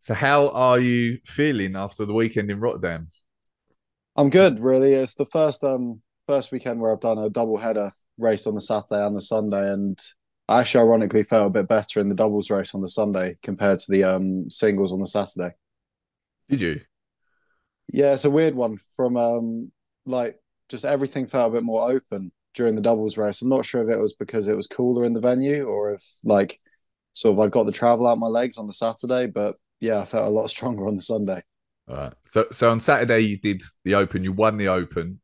So how are you feeling after the weekend in Rotterdam? I'm good, really. It's the first weekend where I've done a double header race on the Saturday and the Sunday, and I actually ironically felt a bit better in the doubles race on the Sunday compared to the singles on the Saturday. Did you? Yeah, it's a weird one. From just everything felt a bit more open during the doubles race. I'm not sure if it was because it was cooler in the venue or if I got the travel out my legs on the Saturday, but yeah, I felt a lot stronger on the Sunday. All right. So on Saturday you did the Open. You won the Open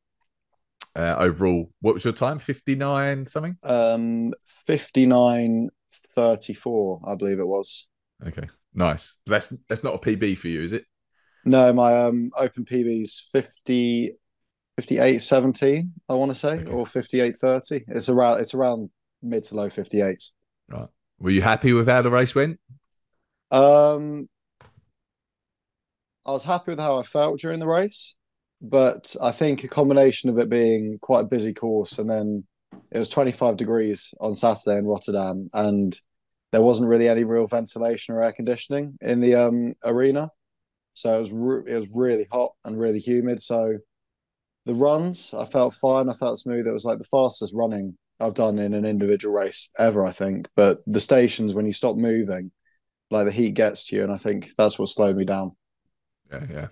overall. What was your time? 59 something? 59:34, I believe it was. Okay, nice. That's not a PB for you, is it? No, my Open PB's 58:17, I want to say, okay, or 58:30. It's around mid to low 58s. Right. Were you happy with how the race went? I was happy with how I felt during the race, but I think a combination of it being quite a busy course, and then it was 25 degrees on Saturday in Rotterdam, and there wasn't really any real ventilation or air conditioning in the arena. So it was really hot and really humid. So the runs, I felt fine. I felt smooth. It was like the fastest running I've done in an individual race ever, I think. But the stations, when you stop moving, the heat gets to you. And I think that's what slowed me down. Yeah, yeah.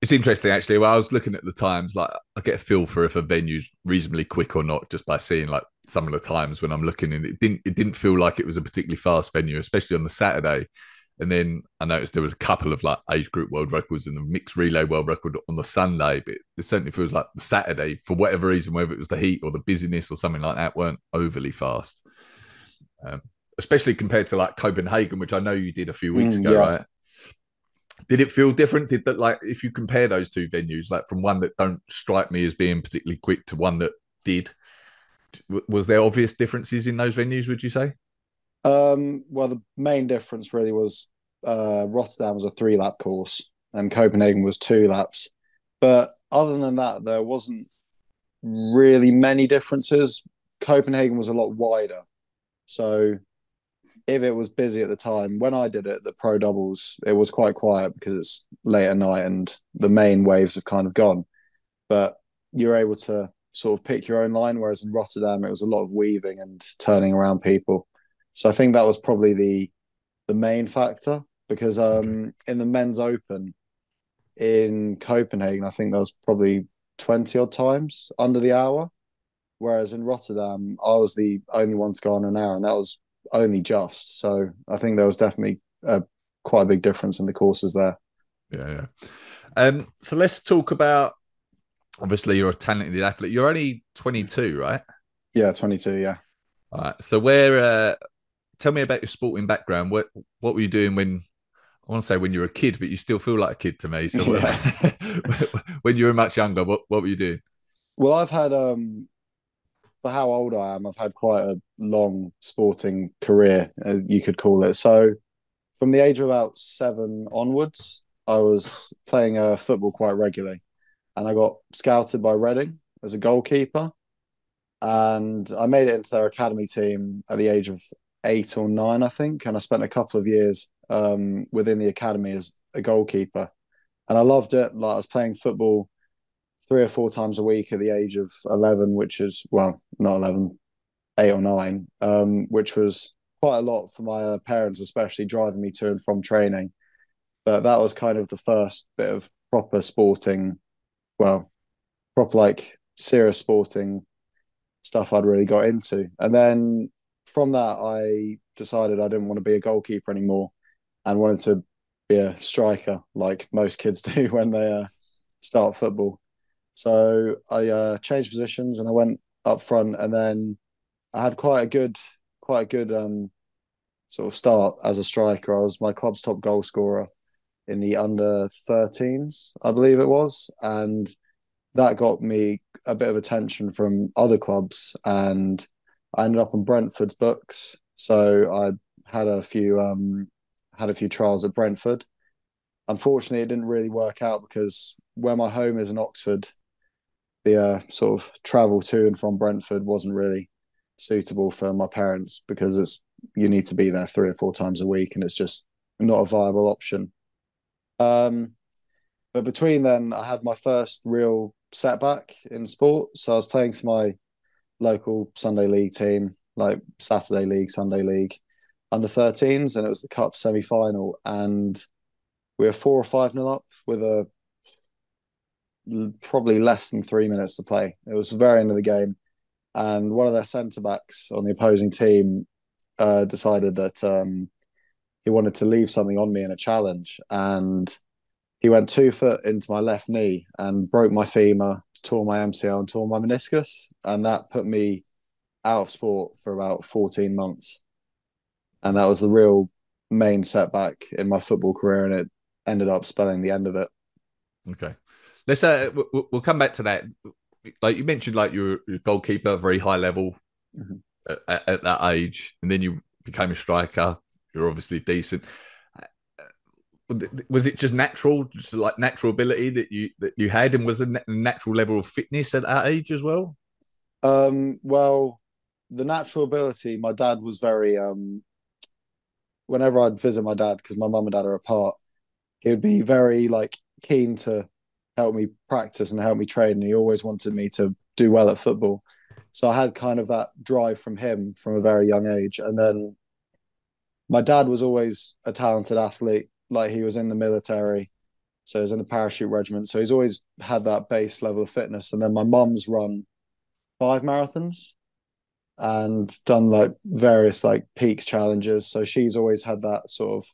It's interesting, actually. Well, I was looking at the times, I get a feel for if a venue's reasonably quick or not, just by seeing some of the times when I'm looking, and it didn't feel like it was a particularly fast venue, especially on the Saturday. And then I noticed there was a couple of age group world records and a mixed relay world record on the Sunday, but it certainly feels like the Saturday, for whatever reason, whether it was the heat or the busyness or something like that, weren't overly fast, especially compared to Copenhagen, which I know you did a few weeks ago, yeah. Right? Did it feel different? Did that, if you compare those two venues, from one that don't strike me as being particularly quick to one that did, was there obvious differences in those venues, would you say? Well, the main difference really was Rotterdam was a 3-lap course and Copenhagen was 2 laps. But other than that, there wasn't really many differences. Copenhagen was a lot wider. So if it was busy at the time, when I did it, the pro doubles, it was quite quiet because it's late at night and the main waves have kind of gone. But you're able to sort of pick your own line, whereas in Rotterdam, it was a lot of weaving and turning around people. So I think that was probably the main factor, because in the men's open in Copenhagen, I think there was probably 20 odd times under the hour. Whereas in Rotterdam, I was the only one to go on an hour, and that was only just. So I think there was definitely quite a big difference in the courses there. Yeah, yeah. So let's talk about, obviously you're a talented athlete. You're only 22, right? Yeah, 22, yeah. All right, so tell me about your sporting background. What were you doing when, I want to say when you were a kid, but you still feel like a kid to me. So yeah. When you were much younger, what were you doing? Well, I've had, for how old I am, I've had quite a long sporting career, as you could call it. So from the age of about 7 onwards, I was playing football quite regularly. And I got scouted by Reading as a goalkeeper. And I made it into their academy team at the age of 8 or 9, I think. And I spent a couple of years within the academy as a goalkeeper. And I loved it. I was playing football 3 or 4 times a week at the age of 11, which is, well, not 11, 8 or 9, which was quite a lot for my parents, especially driving me to and from training. But that was kind of the first bit of proper sporting, serious sporting stuff I'd really got into. And then from that, I decided I didn't want to be a goalkeeper anymore and wanted to be a striker, like most kids do when they start football. So I changed positions and I went up front, and then I had quite a good sort of start as a striker. I was my club's top goal scorer in the under 13s, I believe it was. And that got me a bit of attention from other clubs, and I ended up on Brentford's books. So I had a few trials at Brentford. Unfortunately, it didn't really work out because where my home is in Oxford, the sort of travel to and from Brentford wasn't really suitable for my parents, because you need to be there 3 or 4 times a week, and it's just not a viable option. But between then, I had my first real setback in sport. So I was playing for my local Sunday league team, like Saturday league, Sunday league, under 13s, and it was the cup semi-final, and we were 4 or 5-0 up with a probably less than 3 minutes to play. It was the very end of the game, and one of their centre-backs on the opposing team decided that he wanted to leave something on me in a challenge, and he went 2 foot into my left knee and broke my femur, tore my MCL and tore my meniscus, and that put me out of sport for about 14 months. And that was the real main setback in my football career, and it ended up spelling the end of it. Okay. Let's we'll come back to that. Like you mentioned, like you were a goalkeeper, very high level at that age, and then you became a striker. You're obviously decent. Was it just natural, just like natural ability that you had, and was a natural level of fitness at that age as well? Well, the natural ability, my dad was very, whenever I'd visit my dad, because my mum and dad are apart, he would be very like keen to help me practice and help me train. And he always wanted me to do well at football. So I had kind of that drive from him from a very young age. And then my dad was always a talented athlete. Like he was in the military, so he was in the parachute regiment. So he's always had that base level of fitness. And then my mum's run 5 marathons and done like various like peaks challenges. So she's always had that sort of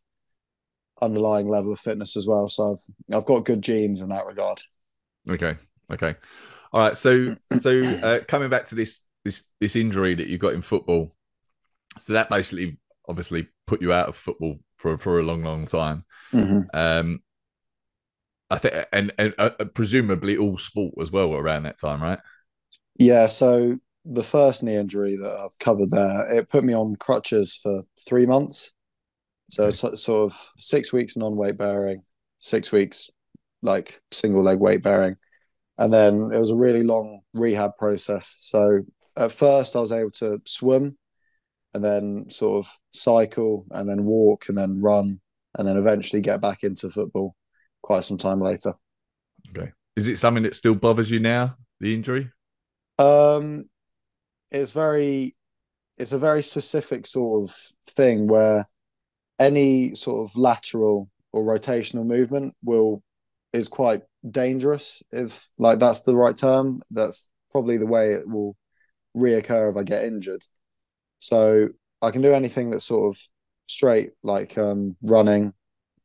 underlying level of fitness as well. So I've got good genes in that regard. Okay. All right. So coming back to this injury that you got in football, so that basically obviously put you out of football for a long time. Mm-hmm. I think, and presumably all sport as well around that time, right? Yeah, so the first knee injury that I've covered there, it put me on crutches for 3 months. So sort of 6 weeks non-weight bearing, 6 weeks like single leg weight bearing. And then it was a really long rehab process. So at first I was able to swim, and then sort of cycle, and then walk, and then run, and then eventually get back into football quite some time later. Okay. Is it something that still bothers you now, the injury? It's a very specific sort of thing where any sort of lateral or rotational movement is quite dangerous, if like that's the right term. That's probably the way it will reoccur if I get injured. So I can do anything that's sort of straight, like running,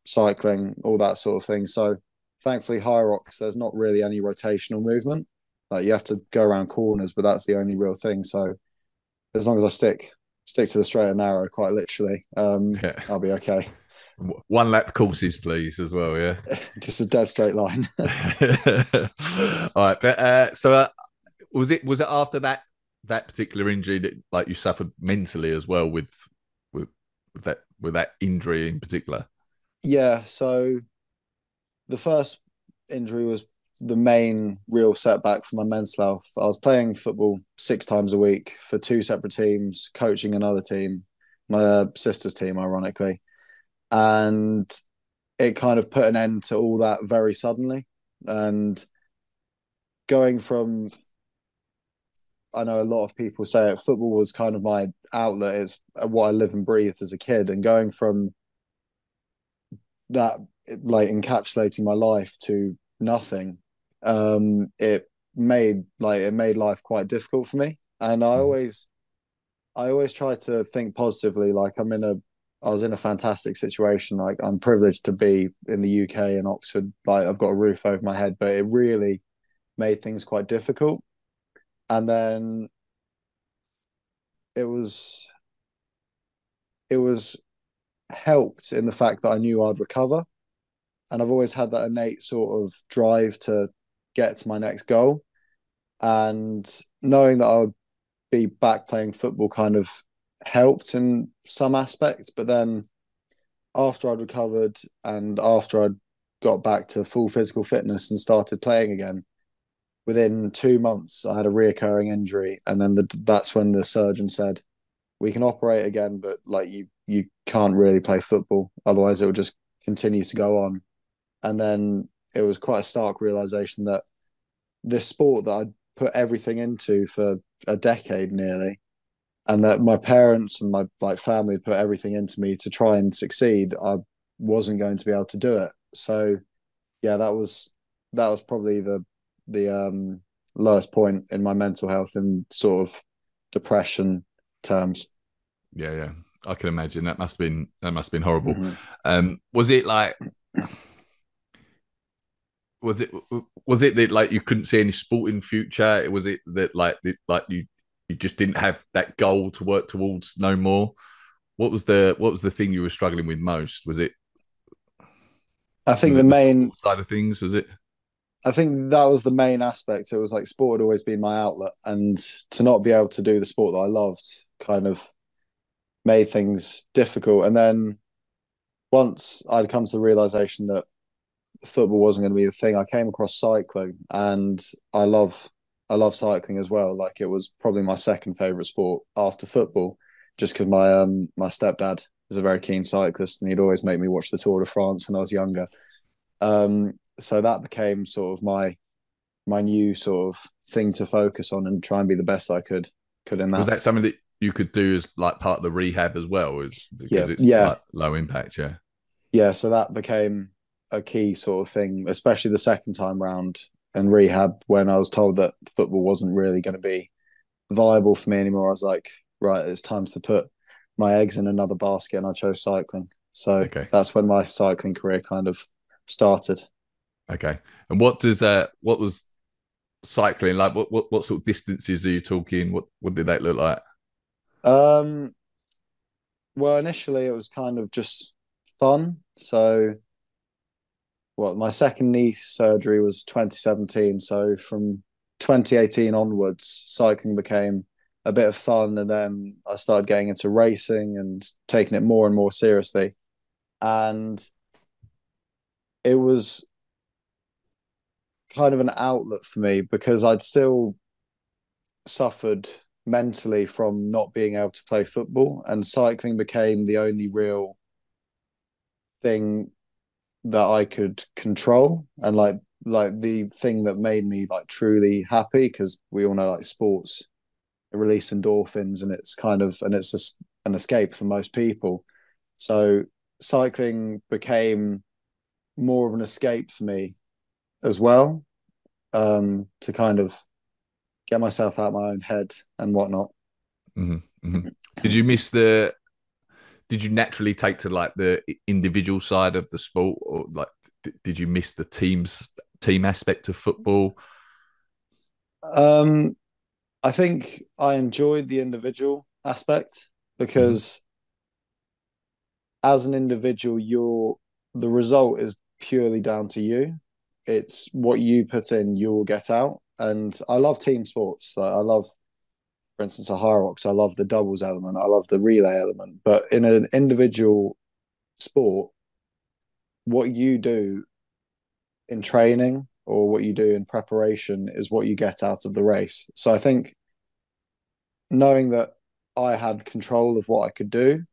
cycling, all that sort of thing. So thankfully, HYROX, there's not really any rotational movement. Like you have to go around corners, but that's the only real thing. So as long as I stick to the straight and narrow, quite literally, I'll be okay. 1 lap courses, please, as well, yeah? Just a dead straight line. All right. But, so was it after that particular injury that like you suffered mentally as well with that injury in particular? Yeah. So the first injury was the main real setback for my mental health. I was playing football 6 times a week for 2 separate teams, coaching another team, my sister's team, ironically. And it kind of put an end to all that very suddenly. And going from, I know a lot of people say it, football was kind of my outlet. It's what I live and breathed as a kid. And going from that, like encapsulating my life to nothing, it made life quite difficult for me. And I always try to think positively. Like I was in a fantastic situation. Like I'm privileged to be in the UK and Oxford. Like I've got a roof over my head, but it really made things quite difficult. And then it was helped in the fact that I knew I'd recover. And I've always had that innate sort of drive to get to my next goal. And knowing that I would be back playing football kind of helped in some aspect. But then after I'd recovered and after I'd got back to full physical fitness and started playing again, within 2 months, I had a reoccurring injury, and then that's when the surgeon said, "We can operate again, but like you you can't really play football, otherwise it will just continue to go on. And then it was quite a stark realization that this sport that I'd put everything into for a decade nearly, and that my parents and my family put everything into me to try and succeed, I wasn't going to be able to do it. So yeah, that was probably the lowest point in my mental health in sort of depression terms. Yeah, I can imagine that must have been horrible. Mm-hmm. Was it that like you couldn't see any sport in future? Was it that like you just didn't have that goal to work towards no more? What was the thing you were struggling with most? Was it? I think the main side of things was it. I think that was the main aspect. It was like sport had always been my outlet, and to not be able to do the sport that I loved kind of made things difficult. And then once I'd come to the realization that football wasn't going to be the thing, I came across cycling, and I love cycling as well. Like, it was probably my second favorite sport after football, just because my stepdad was a very keen cyclist, and he'd always make me watch the Tour de France when I was younger. So that became sort of my new sort of thing to focus on and try and be the best I could in that. Was that something that you could do as like part of the rehab as well? Is because yeah, it's yeah. Like low impact, yeah. Yeah, so that became a key sort of thing, especially the second time round in rehab when I was told that football wasn't really going to be viable for me anymore. I was like, right, it's time to put my eggs in another basket, and I chose cycling. So That's when my cycling career kind of started. Okay. And what was cycling like? What sort of distances are you talking? What did that look like? Well, initially it was kind of just fun. So my second knee surgery was 2017. So from 2018 onwards, cycling became a bit of fun. And then I started getting into racing and taking it more and more seriously. And it was kind of an outlet for me because I'd still suffered mentally from not being able to play football, and cycling became the only real thing that I could control and like the thing that made me like truly happy, because we all know like sports release endorphins, and it's kind of an escape for most people. So cycling became more of an escape for me as well, to kind of get myself out of my own head and whatnot. Mm-hmm. Mm-hmm. Did you naturally take to like the individual side of the sport, or like did you miss the team aspect of football? I think I enjoyed the individual aspect because as an individual, the result is purely down to you. It's what you put in, you will get out. And I love team sports. Like I love, for instance, a HYROX. I love the doubles element. I love the relay element. But in an individual sport, what you do in training or what you do in preparation is what you get out of the race. So I think knowing that I had control of what I could do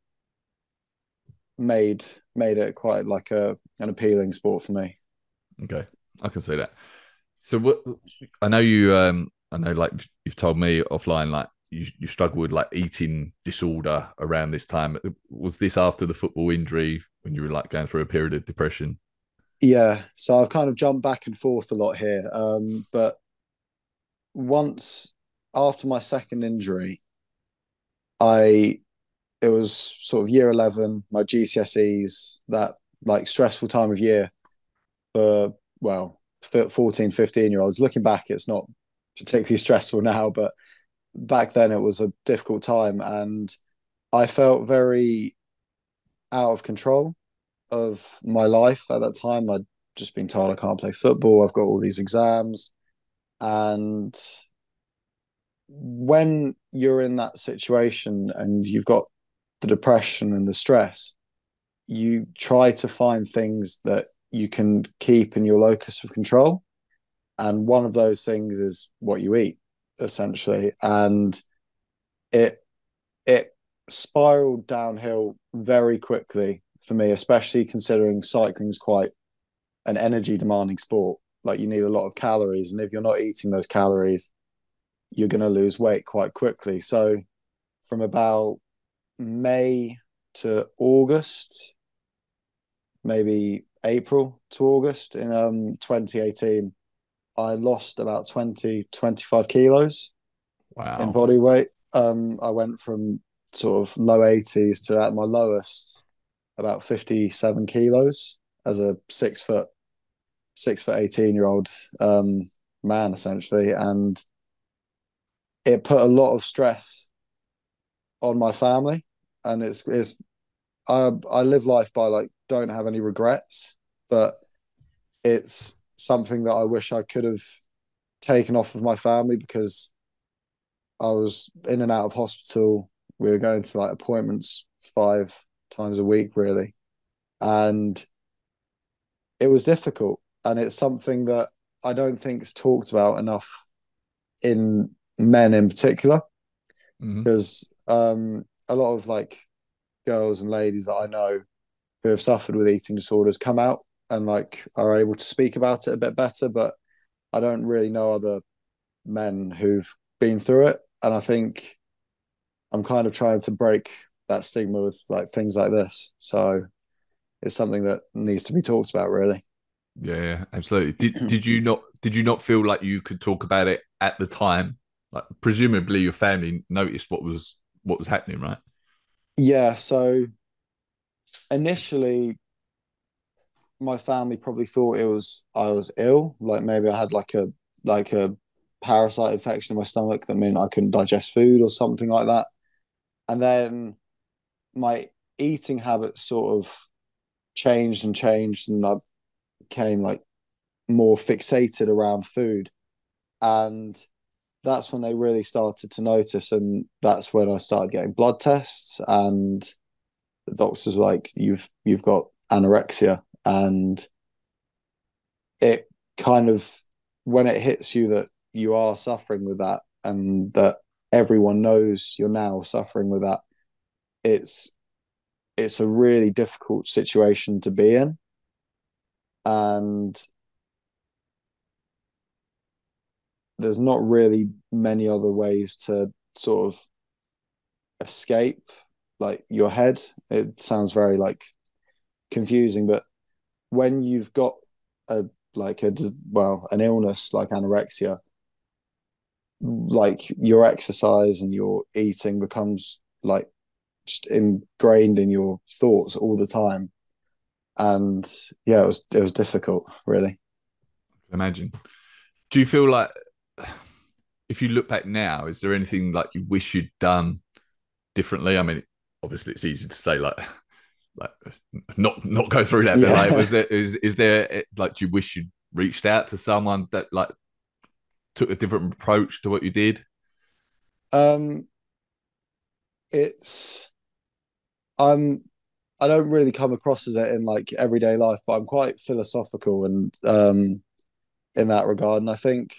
made it quite like an appealing sport for me. Okay, I can see that. So what I know you, I know like you've told me offline, like you struggled with like eating disorder around this time. Was this after the football injury when you were like going through a period of depression? Yeah, so I've kind of jumped back and forth a lot here. But once after my second injury, it was sort of year 11, my GCSEs, that like stressful time of year for, 14, 15-year-olds. Looking back, it's not particularly stressful now, but back then it was a difficult time, and I felt very out of control of my life at that time. I'd just been told I can't play football, I've got all these exams, and when you're in that situation and you've got the depression and the stress, you try to find things that you can keep in your locus of control. And one of those things is what you eat, essentially. And it spiraled downhill very quickly for me, especially considering cycling is quite an energy demanding sport. Like, you need a lot of calories, and if you're not eating those calories, you're going to lose weight quite quickly. So from about May to August, maybe April to August in 2018, I lost about 20-25 kilos. Wow. In body weight. I went from sort of low 80s to at my lowest about 57 kilos as a six foot 18-year-old man, essentially. And it put a lot of stress on my family. And I live life by, like, don't have any regrets, but it's something that I wish I could have taken off of my family, because I was in and out of hospital. We were going to, like, appointments 5 times a week, really. And it was difficult. And it's something that I don't think is talked about enough in men in particular, because a lot of, like, girls and ladies that I know who have suffered with eating disorders come out and, like, are able to speak about it a bit better. But I don't really know other men who've been through it. And I think I'm kind of trying to break that stigma with, like, things like this. So it's something that needs to be talked about, really. Yeah, absolutely. Did you not feel like you could talk about it at the time? Like, presumably your family noticed what was happening, right? Yeah, so initially my family probably thought I was ill, like maybe I had like a parasite infection in my stomach that meant I couldn't digest food or something like that. And then my eating habits sort of changed, and I became, like, more fixated around food. And that's when they really started to notice, and that's when I started getting blood tests, and the doctors were like, you've got anorexia. And it kind of, when it hits you that you are suffering with that, and that everyone knows you're now suffering with that, it's a really difficult situation to be in. And there's not really many other ways to sort of escape, like, your head. It sounds very, like, confusing, but when you've got an illness like anorexia, like, your exercise and your eating becomes, like, just ingrained in your thoughts all the time. And yeah, it was difficult, really. I can imagine. Do you feel like, if you look back now, is there anything, like, you wish you'd done differently? I mean, obviously it's easy to say, like not go through that, but like, is there like, do you wish you'd reached out to someone that, like, took a different approach to what you did? I don't really come across as it in, like, everyday life, but I'm quite philosophical and in that regard. And I think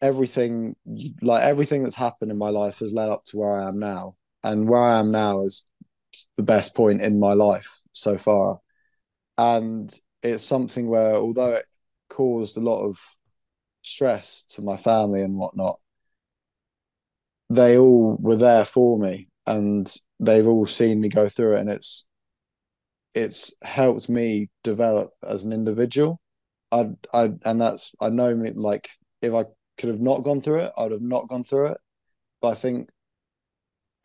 everything that's happened in my life has led up to where I am now, and where I am now is the best point in my life so far. And it's something where, although it caused a lot of stress to my family and whatnot, they all were there for me, and they've all seen me go through it, and it's helped me develop as an individual. I know me, like, if I could have not gone through it, I would have not gone through it. But I think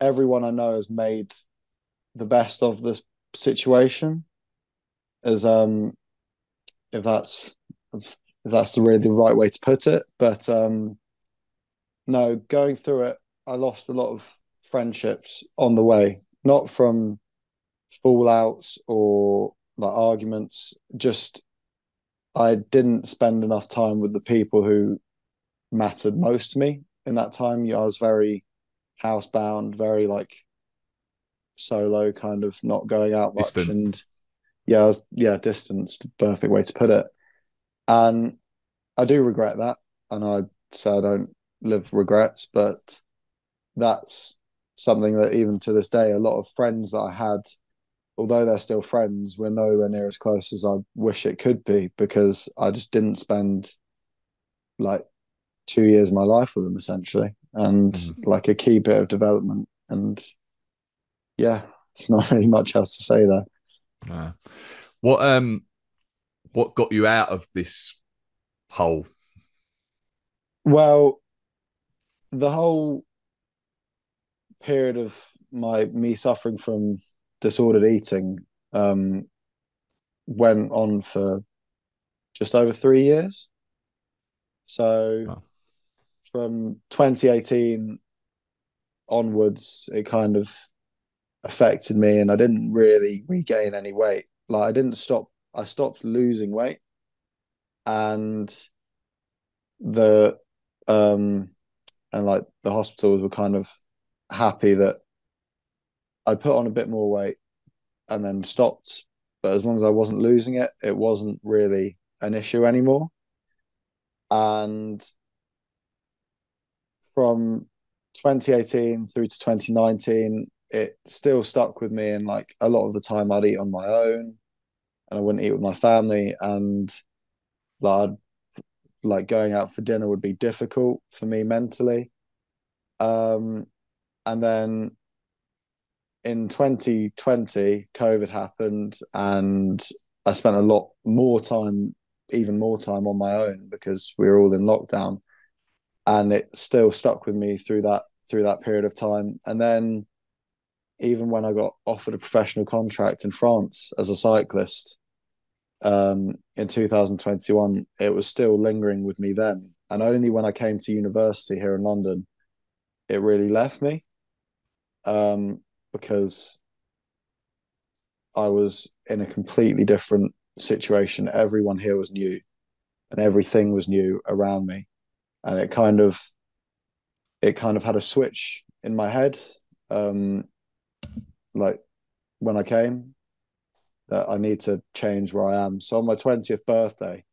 everyone I know has made the best of the situation, as if that's the right way to put it. But no, going through it, I lost a lot of friendships on the way, not from fallouts or, like, arguments, just I didn't spend enough time with the people who mattered most to me in that time. I was very housebound, very, like, solo, kind of not going out much. Distant. And distance, perfect way to put it. And I do regret that, and I say I don't live regrets, but that's something that even to this day, a lot of friends that I had, although they're still friends, we're nowhere near as close as I wish it could be, because I just didn't spend like 2 years of my life with them essentially, and like a key bit of development. And yeah, it's not really much else to say there. What got you out of this hole? Well, the whole period of me suffering from disordered eating went on for just over 3 years. So from 2018 onwards, it kind of affected me, and I didn't really regain any weight. Like I stopped losing weight, and the hospitals were kind of happy that I put on a bit more weight and then stopped. But as long as I wasn't losing it, it wasn't really an issue anymore. And from 2018 through to 2019, it still stuck with me. And like a lot of the time I'd eat on my own and I wouldn't eat with my family. And like going out for dinner would be difficult for me mentally. And then in 2020, COVID happened, and I spent even more time on my own because we were all in lockdown, and it still stuck with me through that period of time. And then even when I got offered a professional contract in France as a cyclist in 2021, it was still lingering with me then. And only when I came to university here in London, it really left me, because I was in a completely different situation. Everyone here was new, and everything was new around me, and it kind of had a switch in my head, like when I came, that I need to change where I am. So on my 20th birthday,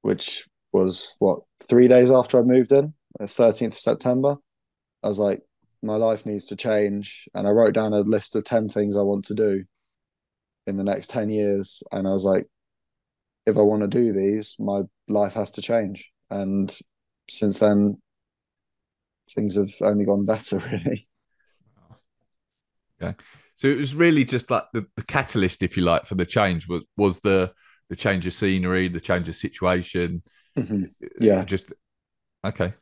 which was 3 days after I moved in, the 13th of September, I was like, my life needs to change. And I wrote down a list of 10 things I want to do in the next 10 years. And I was like, if I want to do these, my life has to change. And since then, things have only gone better, really. Okay. So it was really just like the catalyst, if you like, for the change was the change of scenery, the change of situation. Yeah. Okay.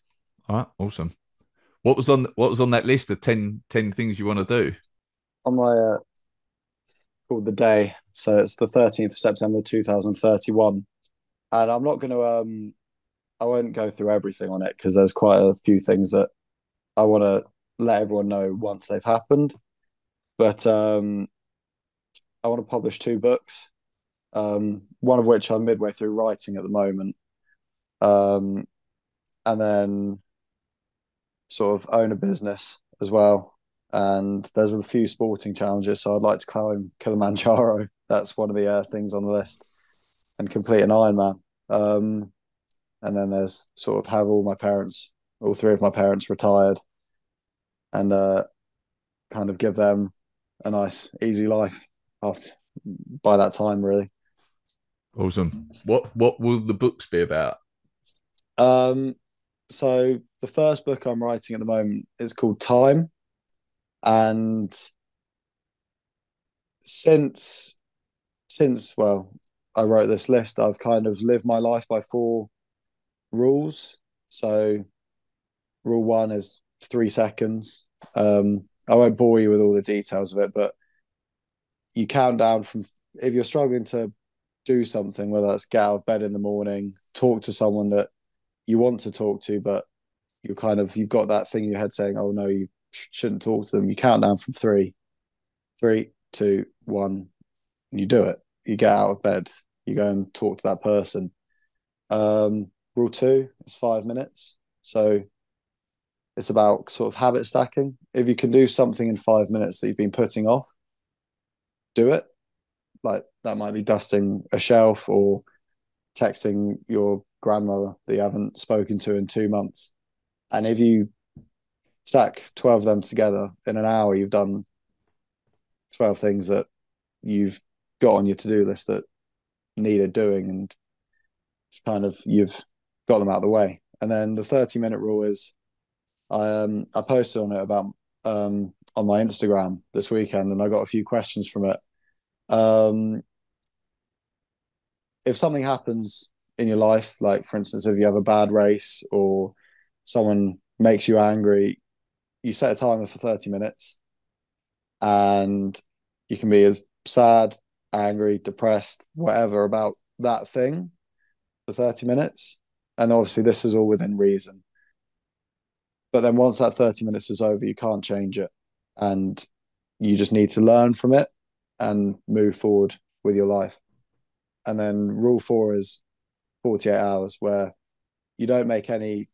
All right. Awesome. What was on that list of 10 things you want to do? On my called The Day, so it's the 13th of September 2031, and I'm not going to I won't go through everything on it because there's quite a few things that I want to let everyone know once they've happened. But I want to publish 2 books, one of which I'm midway through writing at the moment, and then sort of own a business as well. And there's a few sporting challenges, so I'd like to climb Kilimanjaro. That's one of the things on the list, and complete an Ironman. And then there's sort of have all 3 of my parents retired, and kind of give them a nice, easy life by that time, really. Awesome. What will the books be about? So the first book I'm writing at the moment is called Time. And since I wrote this list, I've kind of lived my life by 4 rules. So rule 1 is 3 seconds. I won't bore you with all the details of it, but you count down from, if you're struggling to do something, whether that's get out of bed in the morning, talk to someone that you want to talk to, but you've got that thing in your head saying, oh no, you shouldn't talk to them. You count down from 3, 3, 2, 1, and you do it. You get out of bed, you go and talk to that person. Rule 2 is 5 minutes. So it's about sort of habit stacking. If you can do something in 5 minutes that you've been putting off, do it. Like that might be dusting a shelf or texting your grandmother that you haven't spoken to in 2 months. And if you stack 12 of them together in an hour, you've done 12 things that you've got on your to-do list that needed doing, and kind of you've got them out of the way. And then the 30-minute rule is, I posted on it about on my Instagram this weekend, and I got a few questions from it. If something happens in your life, like for instance, if you have a bad race or someone makes you angry, you set a timer for 30 minutes and you can be as sad, angry, depressed, whatever about that thing for 30 minutes. And obviously this is all within reason. But then once that 30 minutes is over, you can't change it. And you just need to learn from it and move forward with your life. And then rule 4 is 48 hours, where you don't make any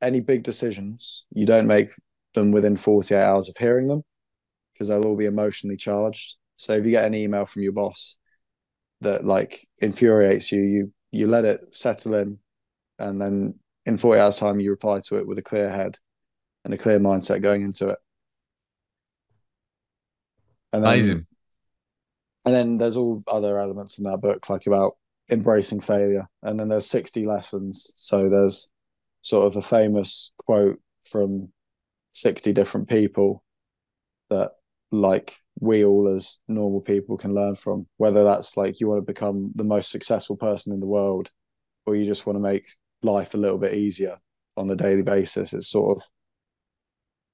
big decisions. You don't make them within 48 hours of hearing them, because they'll all be emotionally charged. So if you get an email from your boss that like infuriates you, you let it settle in, and then in 40 hours time you reply to it with a clear head and a clear mindset going into it. And then, amazing. And then there's all other elements in that book, like about embracing failure. And then there's 60 lessons. So there's sort of a famous quote from 60 different people that like we all as normal people can learn from, whether that's like you want to become the most successful person in the world or you just want to make life a little bit easier on the daily basis. It's sort of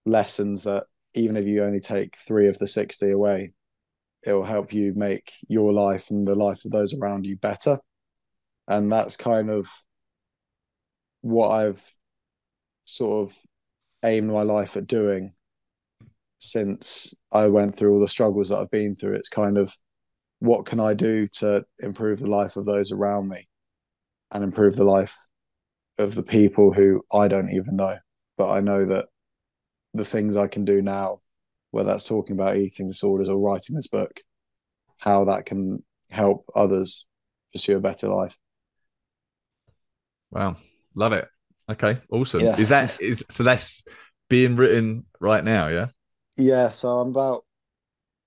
lessons that even if you only take 3 of the 60 away, it will help you make your life and the life of those around you better. And that's kind of what I've sort of aimed my life at doing since I went through all the struggles that I've been through. It's kind of, what can I do to improve the life of those around me and improve the life of the people who I don't even know? But I know that the things I can do now, whether that's talking about eating disorders or writing this book, how that can help others pursue a better life. Wow. Love it. Okay, awesome. Yeah. So that's being written right now, yeah? Yeah, so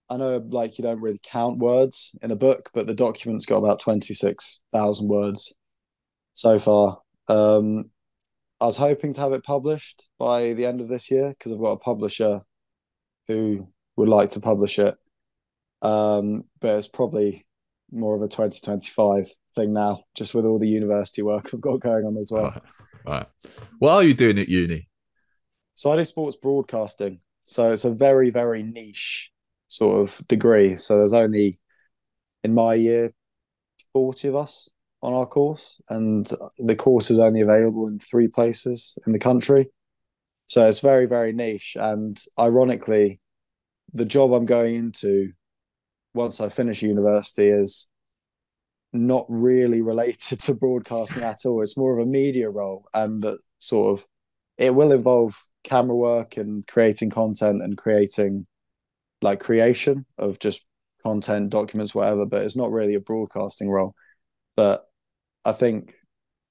I know like you don't really count words in a book, but the document's got about 26,000 words so far. I was hoping to have it published by the end of this year because I've got a publisher who would like to publish it. But it's probably more of a 2025 thing now, just with all the university work I've got going on as well. All right. What are you doing at uni? So I do sports broadcasting. So it's a very, very niche sort of degree. So there's only, in my year, 40 of us on our course, and the course is only available in 3 places in the country. So it's very, very niche. And ironically, the job I'm going into once I finish university is not really related to broadcasting at all. It's more of a media role, and sort of it will involve camera work and creating content and creating like creation of just content, documents, whatever, but it's not really a broadcasting role. But I think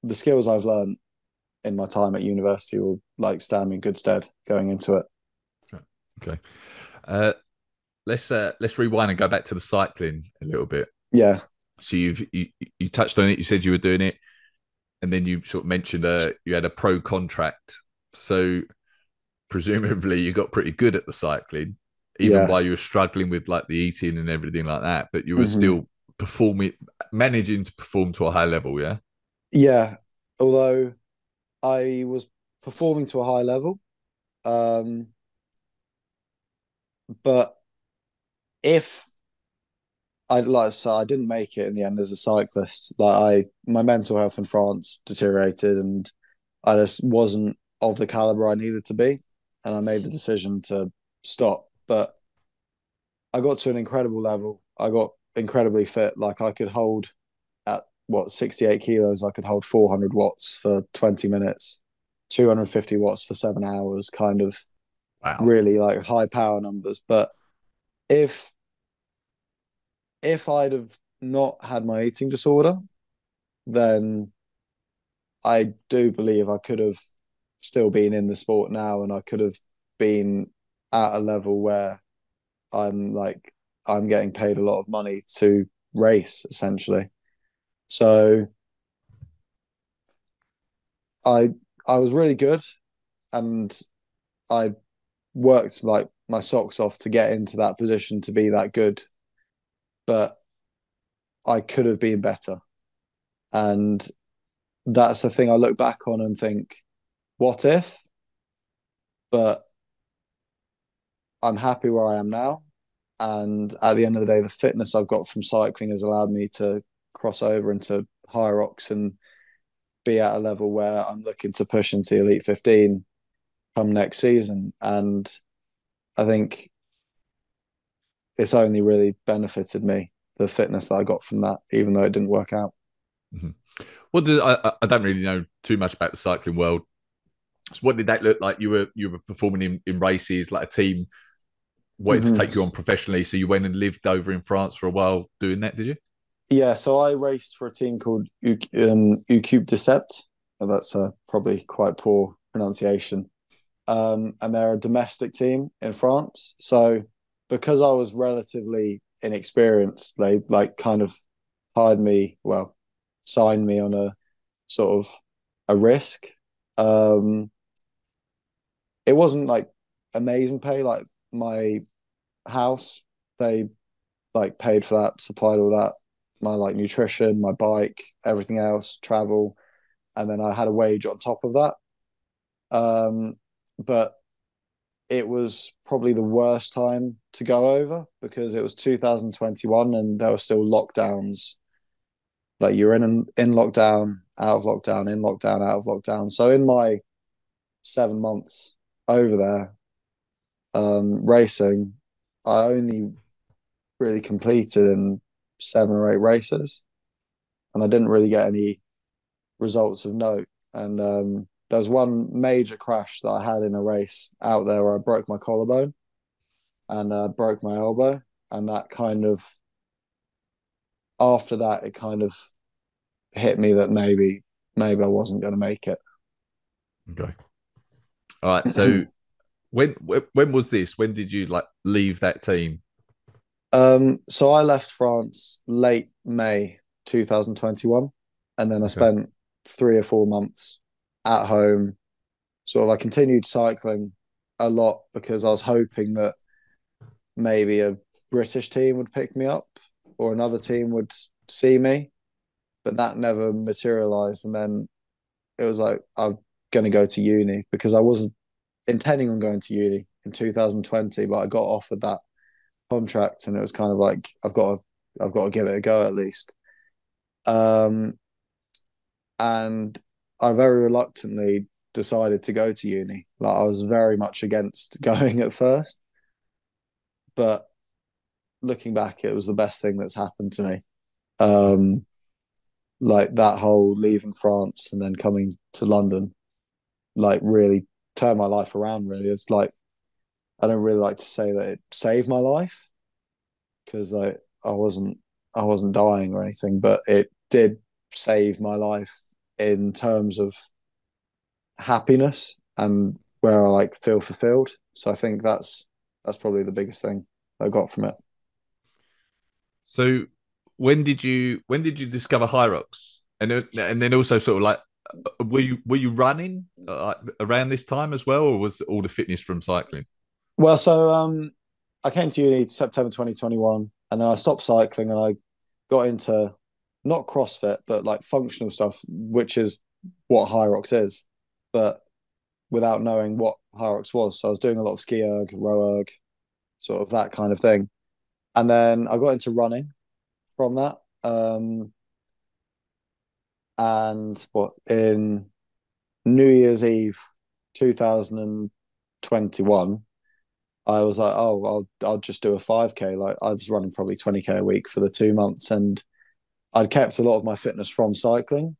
the skills I've learned in my time at university will like stand me in good stead going into it. Okay. Let's rewind and go back to the cycling a little bit. Yeah. So you touched on it. You said you were doing it, and then you sort of mentioned you had a pro contract. So presumably you got pretty good at the cycling, even while you were struggling with like the eating and everything like that. But you were still managing to perform to a high level. Yeah. Yeah. Although I was performing to a high level, but if I didn't make it in the end as a cyclist. Like my mental health in France deteriorated, and I just wasn't of the caliber I needed to be, and I made the decision to stop. But I got to an incredible level. I got incredibly fit. Like I could hold at 68 kilos. I could hold 400 watts for 20 minutes, 250 watts for 7 hours. Kind of really like high power numbers. But if I'd have not had my eating disorder, then I do believe I could have still been in the sport now, and I could have been at a level where I'm getting paid a lot of money to race, essentially. So I was really good, and I worked like my socks off to get into that position to be that good, but I could have been better. And that's the thing I look back on and think, what if? But I'm happy where I am now. And at the end of the day, the fitness I've got from cycling has allowed me to cross over into HYROX and be at a level where I'm looking to push into Elite 15 come next season. And I think it's only really benefited me, the fitness that I got from that, even though it didn't work out. Mm-hmm. I don't really know too much about the cycling world. So what did that look like? You were performing in races, like a team wanted to take you on professionally. So you went and lived over in France for a while doing that, did you? Yeah, so I raced for a team called You Cube Decept. That's probably quite poor pronunciation. And they're a domestic team in France. So because I was relatively inexperienced, they kind of hired me, well, signed me on a sort of a risk. It wasn't like amazing pay. Like my house, they paid for that, supplied all that, my nutrition, my bike, everything else, travel, and then I had a wage on top of that. But it was probably the worst time to go over, because it was 2021 and there were still lockdowns. Like you're in lockdown, out of lockdown, in lockdown, out of lockdown. So in my 7 months over there racing, I only really completed in 7 or 8 races, and I didn't really get any results of note. And there was one major crash that I had in a race out there where I broke my collarbone and broke my elbow, and that kind of, after that, it kind of hit me that maybe I wasn't going to make it. Okay. All right. So when was this? When did you leave that team? So I left France late May 2021, and then I spent 3 or 4 months at home. Sort of, I continued cycling a lot because I was hoping that maybe a British team would pick me up or another team would see me, but that never materialized. And then it was like, I'm going to go to uni, because I wasn't intending on going to uni in 2020, but I got offered that contract, and it was kind of like, I've got to give it a go at least. And I very reluctantly decided to go to uni. I was very much against going at first, but looking back, it was the best thing that's happened to me. That whole leaving France and then coming to London, really turned my life around, really. It's I don't really like to say that it saved my life, because I wasn't dying or anything, but it did save my life in terms of happiness and where I feel fulfilled. So I think that's probably the biggest thing I got from it. So when did you discover HYROX? And then also sort of were you running around this time as well, or was all the fitness from cycling? Well, so I came to uni September 2021, and then I stopped cycling and I got into not CrossFit, but functional stuff, which is what HYROX is, but without knowing what HYROX was. So I was doing a lot of ski erg, row erg, sort of that kind of thing. And then I got into running from that. And in New Year's Eve 2021, I was like, oh, I'll just do a 5K. I was running probably 20K a week for the 2 months, and I'd kept a lot of my fitness from cycling,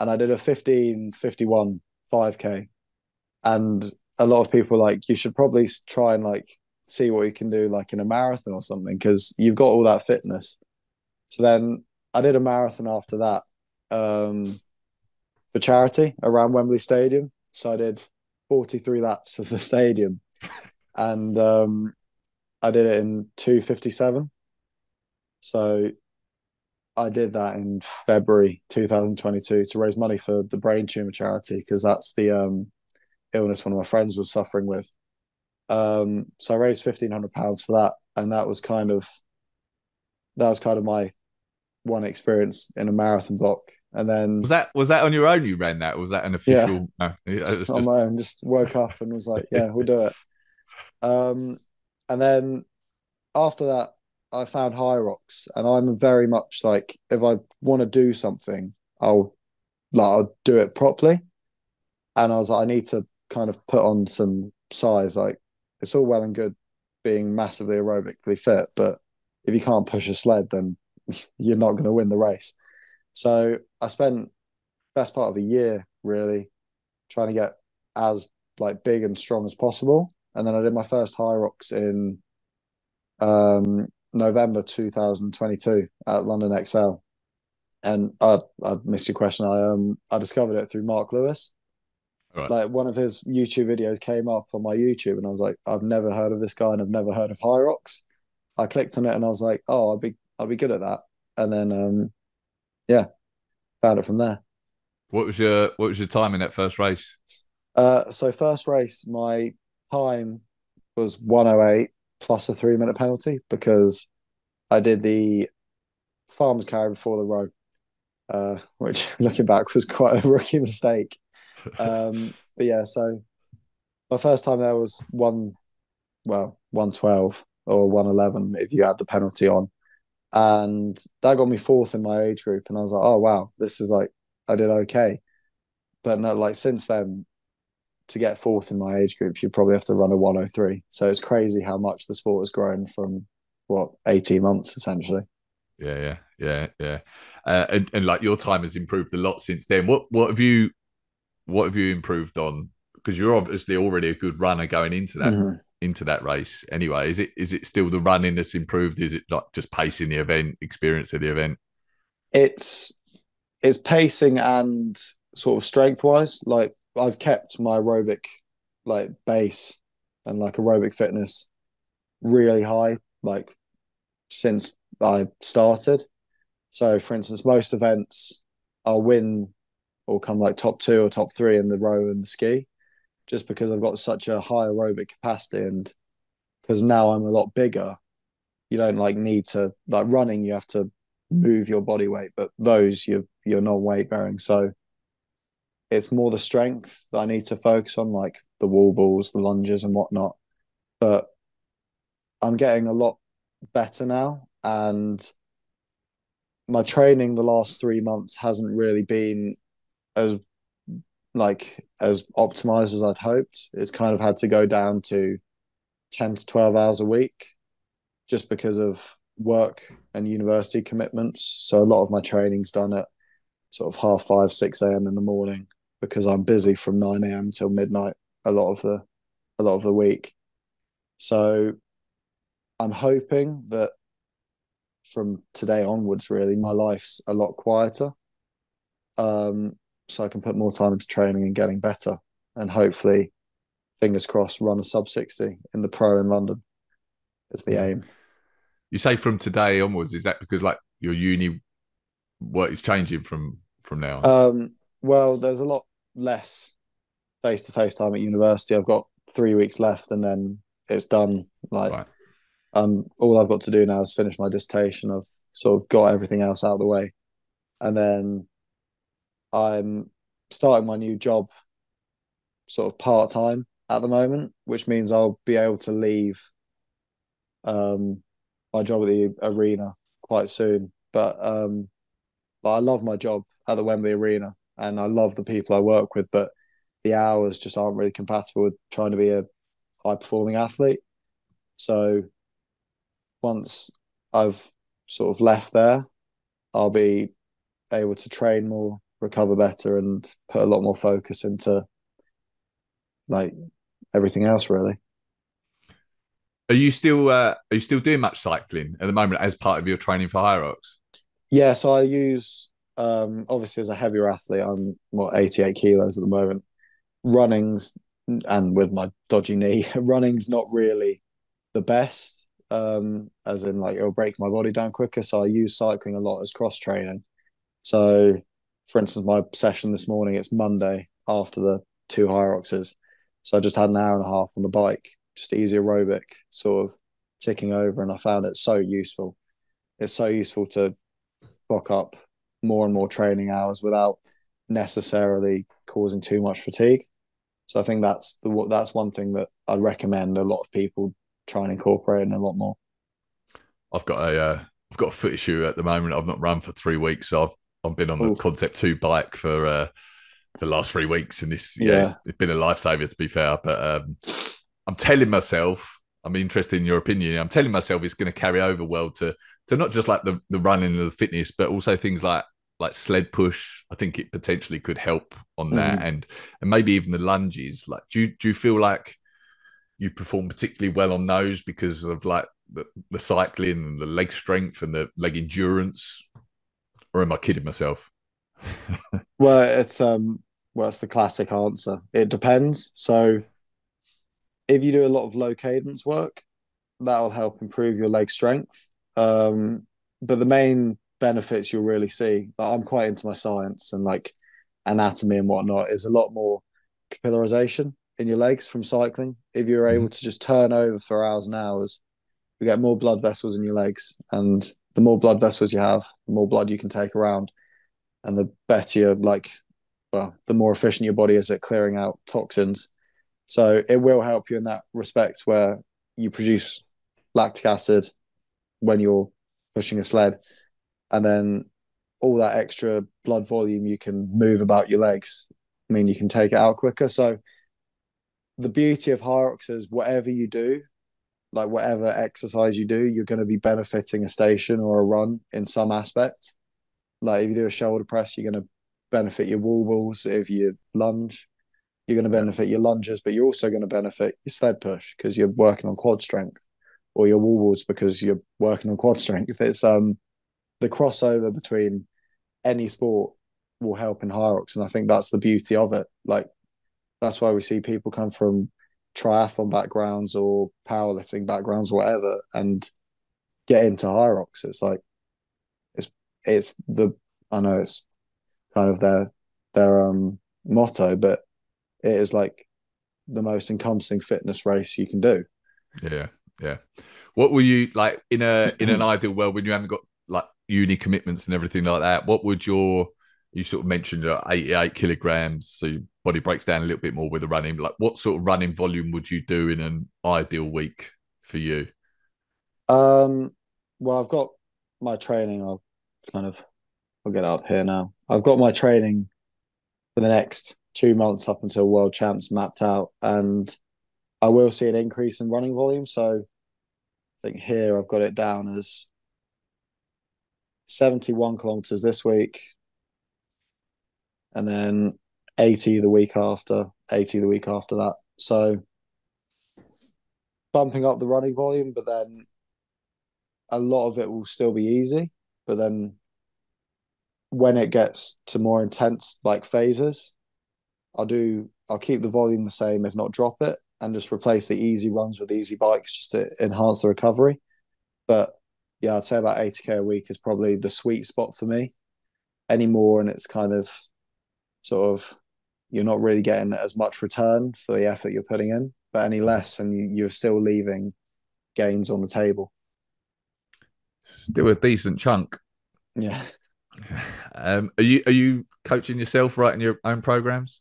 and I did a 15:51 5K. And a lot of people you should probably try and see what you can do in a marathon or something, because you've got all that fitness. So then I did a marathon after that for charity around Wembley Stadium. So I did 43 laps of the stadium. And I did it in 2:57. So I did that in February 2022 to raise money for the brain tumor charity, because that's the illness one of my friends was suffering with. So I raised £1,500 for that, and that was kind of my one experience in a marathon block. And then was that on your own? You ran that? Or was that an official? Yeah, no, just on my own. Just woke up and was like, "Yeah, we'll do it." And then after that, I found HYROX, and I'm very much like, if I want to do something, I'll do it properly. And I was like, I need to kind of put on some size. Like, it's all well and good being massively aerobically fit, but if you can't push a sled, then you're not going to win the race. So I spent best part of a year really trying to get as like big and strong as possible. And then I did my first HYROX in November 2022 at London Excel. And I missed your question. I discovered it through Mark Lewis. Right. Like, one of his YouTube videos came up on my YouTube, and I was like, I've never heard of this guy, and I've never heard of HYROX. I clicked on it and I was like, oh, I'll be good at that. And then yeah, found it from there. What was your time in that first race? So first race, my time was 1:08 plus a 3-minute penalty, because I did the farmer's carry before the row, which looking back was quite a rookie mistake. But yeah, so my first time there was 1:12 or 1:11 if you add the penalty on, and that got me fourth in my age group. And I was like, oh wow, this is like, I did okay. But no, like, since then, to get fourth in my age group, you probably have to run a 1:03. So it's crazy how much the sport has grown from what, 18 months essentially. Yeah. And like, your time has improved a lot since then. What have you improved on? Because you're obviously already a good runner going into that race anyway. Is it still the running that's improved? Is it like just pacing the event, experience of the event? It's pacing and sort of strength wise. Like, I've kept my aerobic like base and like aerobic fitness really high, like since I started. So for instance, most events I'll win or come like top 2 or top 3 in the row and the ski, just because I've got such a high aerobic capacity. And because now I'm a lot bigger, you don't like need to, like running, you have to move your body weight, but those you're non weight bearing. So it's more the strength that I need to focus on, like the wall balls, the lunges and whatnot. But I'm getting a lot better now, and my training the last 3 months hasn't really been as optimized as I'd hoped. It's kind of had to go down to 10 to 12 hours a week just because of work and university commitments. So a lot of my training's done at sort of 5:30, 6 a.m. in the morning, because I'm busy from 9 a.m. till midnight a lot of the week. So I'm hoping that from today onwards, really, my life's a lot quieter. So I can put more time into training and getting better, and hopefully, fingers crossed, run a sub 60 in the pro in London. That's the aim. You say from today onwards, is that because like your uni work is changing from now on? Well, there's a lot less face-to-face time at university. I've got 3 weeks left and then it's done. Like, right. All I've got to do now is finish my dissertation. I've sort of got everything else out of the way. And then I'm starting my new job sort of part-time at the moment, which means I'll be able to leave my job at the arena quite soon. But I love my job at the Wembley Arena, and I love the people I work with, but the hours just aren't really compatible with trying to be a high-performing athlete. So once I've sort of left there, I'll be able to train more, recover better, and put a lot more focus into like everything else, really. Are you still doing much cycling at the moment as part of your training for HYROX? Yeah, so I use obviously as a heavier athlete, I'm 88 kilos at the moment. Running's and with my dodgy knee, running's not really the best, as in like it'll break my body down quicker. So I use cycling a lot as cross training. So for instance, my session this morning, it's Monday after the 2 HYROXes. So I just had an hour and a half on the bike, just easy aerobic, sort of ticking over. And I found it so useful. It's so useful to buck up more and more training hours without necessarily causing too much fatigue. So I think that's one thing that I recommend a lot of people try and incorporate in a lot more. I've got a foot issue at the moment. I've not run for 3 weeks. So I've been on the Concept 2 bike for the last 3 weeks, and this it's been a lifesaver, to be fair. But I'm telling myself, I'm interested in your opinion. I'm telling myself it's going to carry over well to not just like the running and the fitness, but also things like sled push. I think it potentially could help on that, and maybe even the lunges. Like, do you feel like you perform particularly well on those because of like the cycling and the leg strength and the leg endurance, or am I kidding myself? Well, it's the classic answer. It depends. So if you do a lot of low cadence work, that'll help improve your leg strength. But the main benefits you'll really see, but I'm quite into my science and like anatomy and whatnot, is a lot more capillarization in your legs from cycling. If you're able to just turn over for hours and hours, you get more blood vessels in your legs. And the more blood vessels you have, the more blood you can take around. And the better you're the more efficient your body is at clearing out toxins. So it will help you in that respect where you produce lactic acid when you're pushing a sled, and then all that extra blood volume you can move about your legs. I mean, you can take it out quicker. So the beauty of HYROX is whatever you do, like whatever exercise you do, you're going to be benefiting a station or a run in some aspect. Like if you do a shoulder press, you're going to benefit your wall balls. If you lunge, you're going to benefit your lunges, but you're also going to benefit your sled push because you're working on quad strength, or your wall balls because you're working on quad strength. It's the crossover between any sport will help in HYROX, and I think that's the beauty of it. Like that's why we see people come from triathlon backgrounds or powerlifting backgrounds, or whatever, and get into HYROX. It's like it's kind of their motto, but it is like the most encompassing fitness race you can do. Yeah, yeah. What will you like in an ideal world when you haven't got like uni commitments and everything like that? What would you sort of mentioned 88 kilograms, so your body breaks down a little bit more with the running. Like, what sort of running volume would you do in an ideal week for you? Well, I've got my training. I'll get out here now. I've got my training for the next 2 months up until World Champs mapped out, and I will see an increase in running volume. So I think here I've got it down as 71 kilometers this week, and then 80 the week after that. So bumping up the running volume, but then a lot of it will still be easy. But then when it gets to more intense like phases, I'll keep the volume the same, if not drop it, and just replace the easy runs with easy bikes just to enhance the recovery. But yeah, I'd say about 80k a week is probably the sweet spot for me. Any more, and it's kind of sort of you're not really getting as much return for the effort you're putting in, but any less, and you're still leaving gains on the table. Still a decent chunk. Yeah. Are you coaching yourself, writing your own programs?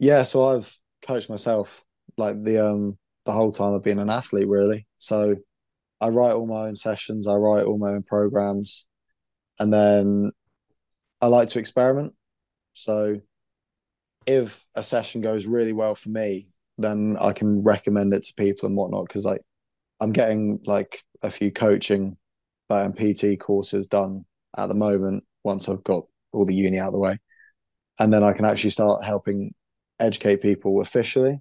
Yeah, so I've coached myself like the whole time I've been an athlete, really. So I write all my own sessions, I write all my own programs, and then I like to experiment. So if a session goes really well for me, then I can recommend it to people and whatnot, because like I'm getting like a few coaching and PT courses done at the moment once I've got all the uni out of the way, and then I can actually start helping educate people officially,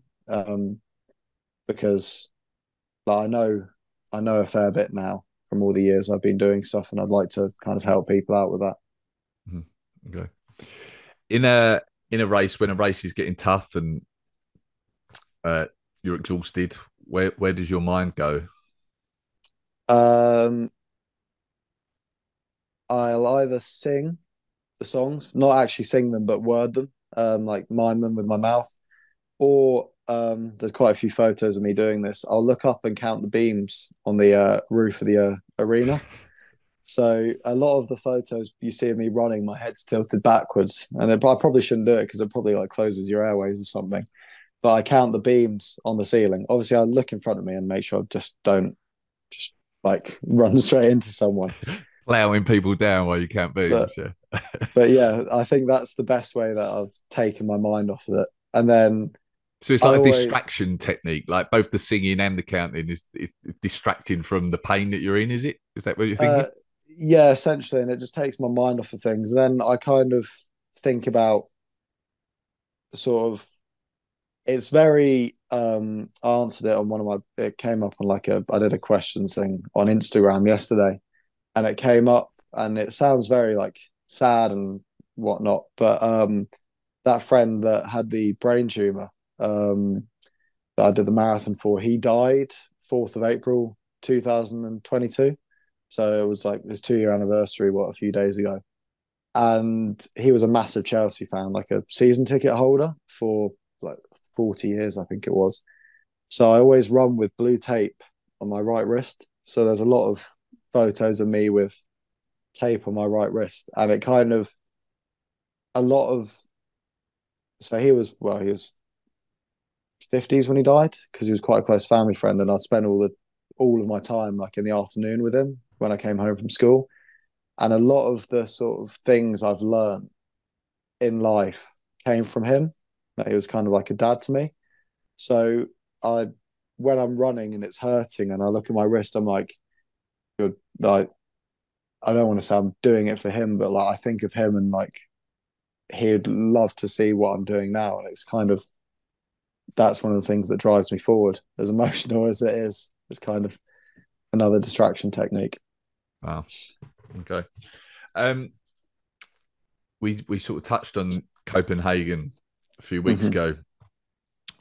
because like, I know a fair bit now from all the years I've been doing stuff, and I'd like to kind of help people out with that. Okay. In a race, when a race is getting tough and You're exhausted. Where does your mind go? I'll either sing the songs, not actually sing them, but word them, like mime them with my mouth. Or there's quite a few photos of me doing this. I'll look up and count the beams on the roof of the arena. So a lot of the photos you see of me running, my head's tilted backwards. And I probably shouldn't do it because it probably like closes your airways or something. But I count the beams on the ceiling. Obviously, I look in front of me and make sure I just don't just like run straight into someone. Plowing people down while you count beams. But yeah, I think that's the best way that I've taken my mind off of it. And then... So it's like a distraction technique, like both the singing and the counting is distracting from the pain that you're in, is it? Is that what you're thinking? Yeah, essentially, and it just takes my mind off of things. And then I kind of think about sort of, it's very, I answered it on one of my, it came up on like a, I did a questions thing on Instagram yesterday, and it came up and it sounds very like sad and whatnot, but that friend that had the brain tumour, that I did the marathon for, he died 4th of April 2022, so it was like his 2-year anniversary a few days ago, and he was a massive Chelsea fan, like a season ticket holder for like 40 years I think it was. So I always run with blue tape on my right wrist, so there's a lot of photos of me with tape on my right wrist, and it kind of a lot of, so he was 50s when he died, because he was quite a close family friend, and I'd spend all of my time like in the afternoon with him when I came home from school. And a lot of the sort of things I've learned in life came from him, that he was kind of like a dad to me. So when I'm running and it's hurting and I look at my wrist, I'm like, good, like I don't want to say I'm doing it for him, but like I think of him and like he'd love to see what I'm doing now. And it's kind of, that's one of the things that drives me forward, as emotional as it is. It's kind of another distraction technique. Wow. Okay. We sort of touched on Copenhagen a few weeks ago.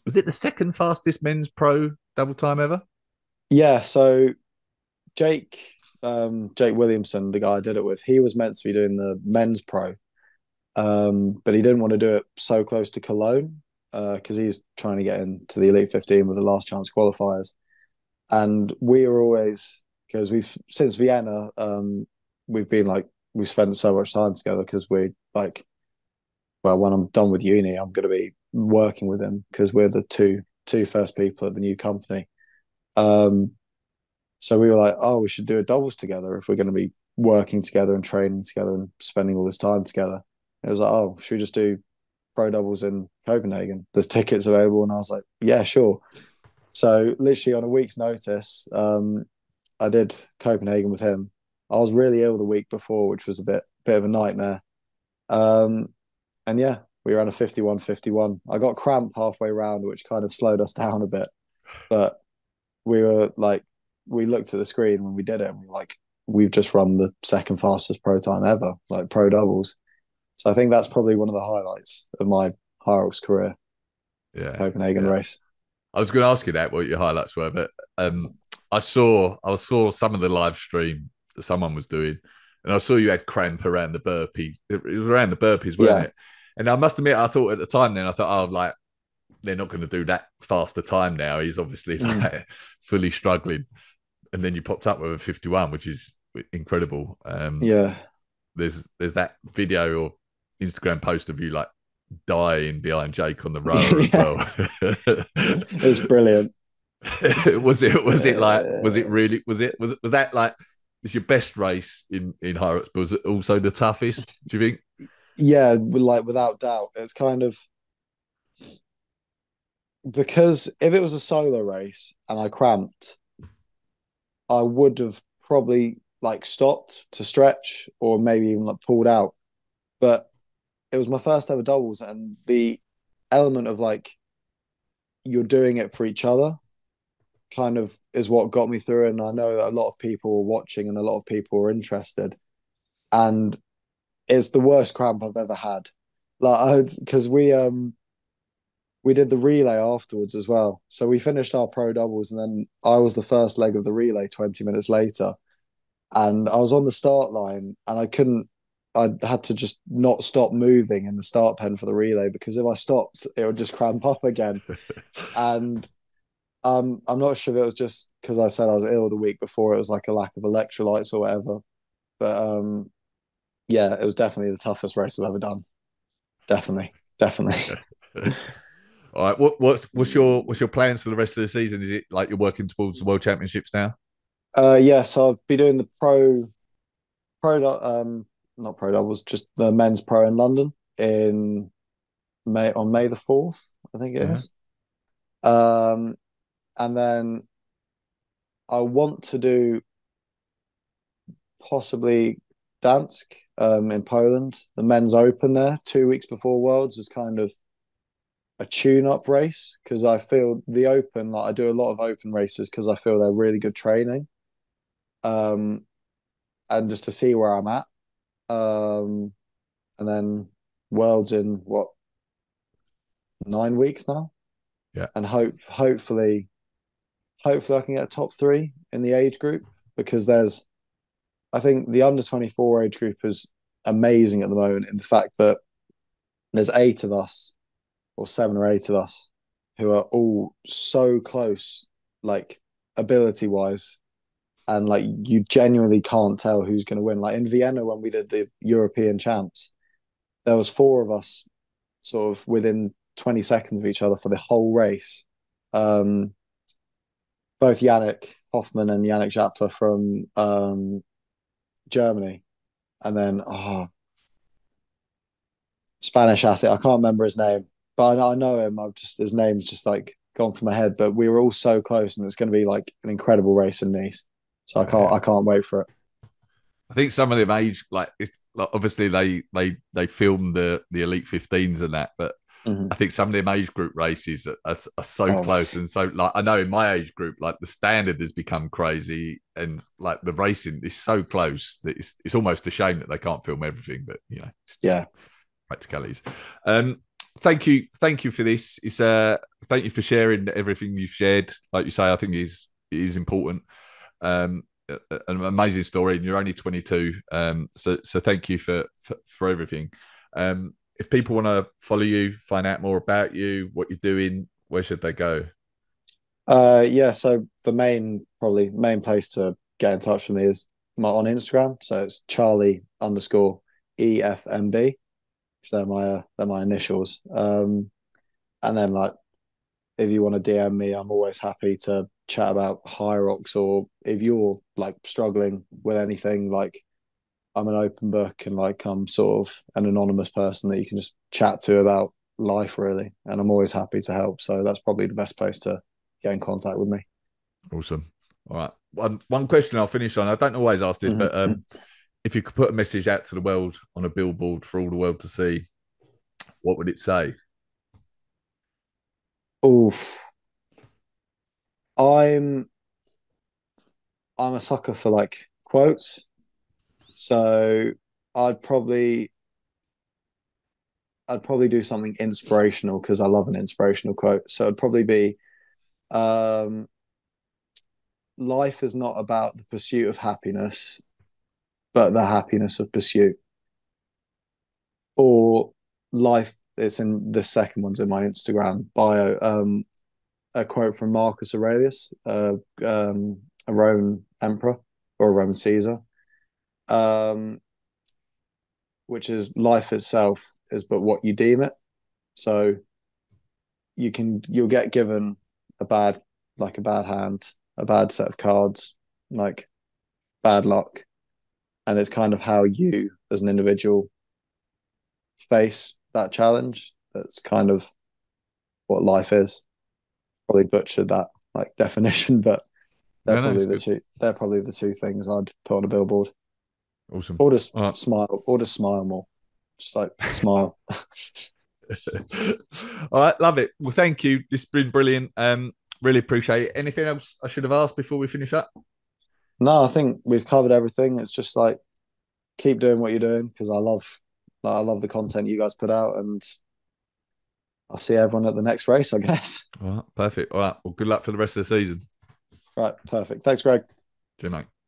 Was it the second fastest men's pro double time ever? Yeah. So Jake Williamson, the guy I did it with, he was meant to be doing the men's pro, but he didn't want to do it so close to Cologne, because he's trying to get into the Elite 15 with the last chance qualifiers. And we are always, because we've, since Vienna, we've been like, we've spent so much time together, because we're like, well, when I'm done with uni, I'm going to be working with him, because we're the two first people at the new company. So we were like, oh, we should do a doubles together if we're going to be working together and training together and spending all this time together. And it was like, oh, should we just do pro doubles in Copenhagen? There's tickets available. And I was like, yeah, sure. So literally on a week's notice, I did Copenhagen with him. I was really ill the week before, which was a bit of a nightmare. And yeah, we ran a 51:51. I got cramp halfway round, which kind of slowed us down a bit. But we were like, we looked at the screen when we did it and we were like, we've just run the second fastest pro time ever, like pro doubles. So I think that's probably one of the highlights of my HYROX career. Yeah, Copenhagen race. I was going to ask you that, what your highlights were, but I saw some of the live stream that someone was doing, and I saw you had cramp around the burpee. It was around the burpees, wasn't it? And I must admit, I thought at the time then, I thought, oh, like, they're not going to do that faster time now. He's obviously like fully struggling. And then you popped up with a 51, which is incredible. Yeah. There's that video or Instagram post of you like dying behind Jake on the rower as well. It was brilliant. Was that it's your best race in HYROX, but was it also the toughest, do you think? Yeah, like without doubt. It's kind of, because if it was a solo race and I cramped, I would have probably like stopped to stretch or maybe even like pulled out. But it was my first ever doubles, and the element of like you're doing it for each other kind of is what got me through. And I know that a lot of people were watching and a lot of people were interested, and it's the worst cramp I've ever had. Like, because we did the relay afterwards as well. So we finished our pro doubles, and then I was the first leg of the relay 20 minutes later. And I was on the start line, and I had to just not stop moving in the start pen for the relay, because if I stopped, it would just cramp up again. And I'm not sure if it was just because I said I was ill the week before, it was like a lack of electrolytes or whatever. But yeah, it was definitely the toughest race I've ever done. Definitely. All right. What's your plans for the rest of the season? Is it like you're working towards the World Championships now? Yeah, so I'll be doing the not pro doubles, just the men's pro in London in May the 4th, I think it is. And then I want to do possibly Dansk in Poland. The men's open there 2 weeks before Worlds is kind of a tune-up race, because I feel the open, like I do a lot of open races because I feel they're really good training. And just to see where I'm at. And then Worlds in 9 weeks now. Yeah. And hopefully I can get a top three in the age group, because I think the under 24 age group is amazing at the moment, in the fact that there's 8 of us or 7 or 8 of us who are all so close, like ability wise. And like, you genuinely can't tell who's going to win. Like in Vienna, when we did the European champs, there was 4 of us sort of within 20 seconds of each other for the whole race. Both Yannick Hoffman and Yannick Zapler from Germany. And then, Spanish athlete, I can't remember his name, but I know him. His name's just like gone from my head, but we were all so close, and it's going to be like an incredible race in Nice. So I can't wait for it. I think some of them age, like, it's like, obviously they filmed the Elite 15s and that, but I think some of them age group races are so close. And so, like, I know in my age group, like, the standard has become crazy, and like the racing is so close that it's almost a shame that they can't film everything, but you know, practicalities. Thank you for this. It's thank you for sharing everything you've shared. Like you say, I think it is important. An amazing story, and you're only 22. So thank you for everything. If people want to follow you, find out more about you, what you're doing, where should they go? So the main place to get in touch with me is on Instagram. So it's Charlie_EFMB. So they're my initials. And then, like, if you want to DM me, I'm always happy to chat about HYROX, or if you're like struggling with anything, like, I'm an open book, and like, I'm sort of an anonymous person that you can just chat to about life, really. And I'm always happy to help. So that's probably the best place to get in contact with me. Awesome. All right. One question I'll finish on. I don't always ask this, but if you could put a message out to the world on a billboard for all the world to see, what would it say? Oof. I'm a sucker for like quotes. So I'd probably do something inspirational, because I love an inspirational quote. So it'd probably be, life is not about the pursuit of happiness, but the happiness of pursuit. Or life, it's in the second one's in my Instagram bio, a quote from Marcus Aurelius, a Roman emperor or a Roman Caesar, which is, life itself is but what you deem it. So you'll get given a bad hand, a bad set of cards, like bad luck. And it's kind of how you, as an individual, face that challenge. That's kind of what life is. Probably butchered that like definition, but they're probably the two things I'd put on a billboard. Awesome. Or just smile. Or just smile more. Just like smile. All right, love it. Well, thank you. This has been brilliant. Really appreciate it. Anything else I should have asked before we finish up? No, I think we've covered everything. It's just like, keep doing what you're doing, because I love the content you guys put out, and I'll see everyone at the next race, I guess. All right, perfect. All right, well, good luck for the rest of the season. Right, perfect. Thanks, Greg. Good night.